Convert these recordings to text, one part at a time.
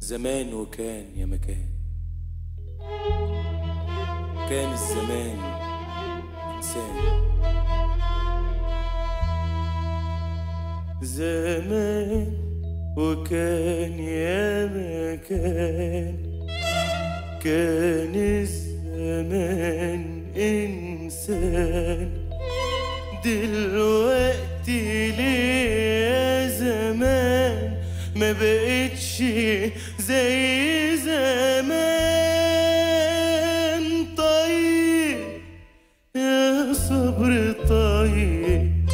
زمان وكان يا مكان، كان الزمان إنسان. زمان وكان يا مكان، كان الزمان إنسان. دلوقتي ليه يا زمان ما بقتش زي زمان؟ طيب يا صبر طيب،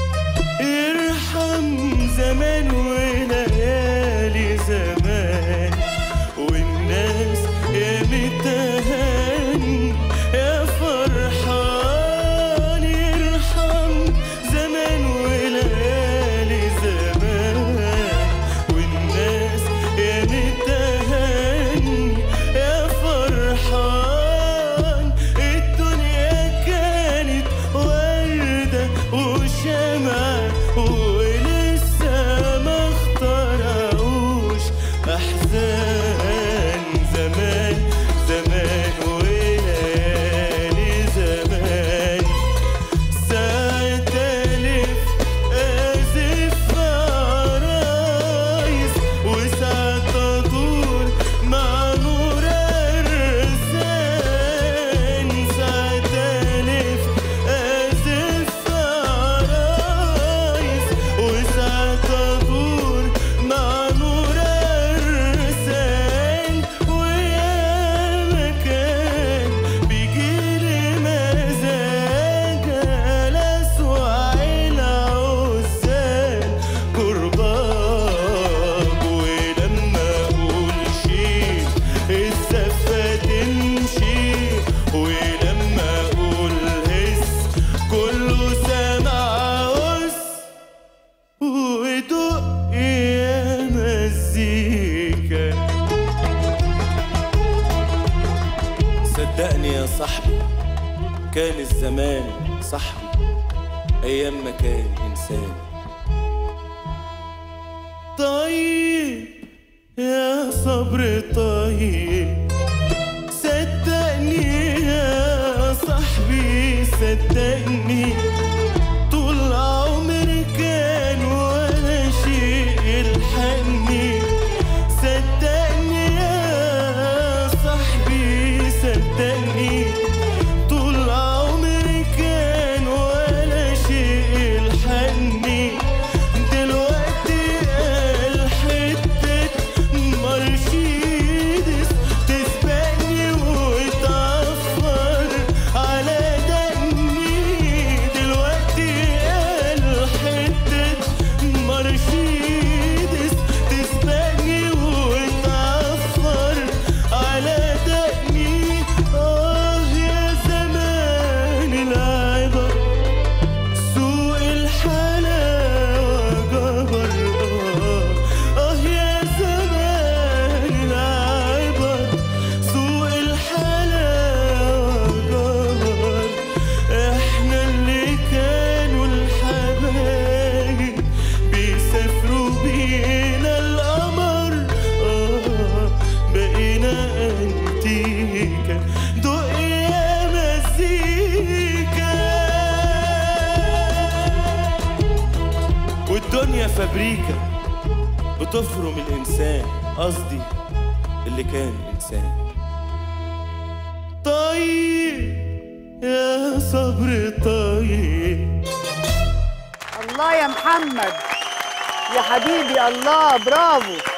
ارحم زمان وليالي زمان والناس يا متهان يا فرحان. ارحم زمان وليالي زمان والناس يا متهان يا فرحان. الدنيا كانت وردة وشمعة ولسه ما اخترعوش أحزان. زمان زمان وليالي زمان، ساعة ألف آسف عرايس وساعة أدور مع نور الرزان. ساعة ألف آسف عرايس وساعة أدور مع نور الرزان. ويا مكان بيجي لي مزاج جلس وعين عزال كرباج. ولما أقول شيء الزفة تمشي، ولما أقول هس كله سمع هس. ودق يا مزيكا، صدقني يا صاحبي كان الزمان صاحبي أيام ما كان إنسان. طيب يا صبر طيب، صدقني يا صاحبي صدقني. طول عمري كان ولا شيء يلحقني، صدقني يا صاحبي صدقني. طول عمري كان ولا شيء يلحقني، دلوقتي الحتة مرشيدس تسبقني وتعفر على دقني. دلوقتي الحتة مرشيدس تسبقني وتعفر على دقني. آه يا زمان العبر سوق الحلاوة جبر. آه يا زمان العبر سوق الحلاوة جبر. احنا اللي كانوا الحبايب بيسافروا بينا القمر، آه بقينا أنتيكة. دق يا مزيكا، والدنيا فابريكا بتفرم الإنسان، قصدي اللي كان إنسان. طيب يا صبر طيب. الله يا محمد يا حبيبي، الله برافو.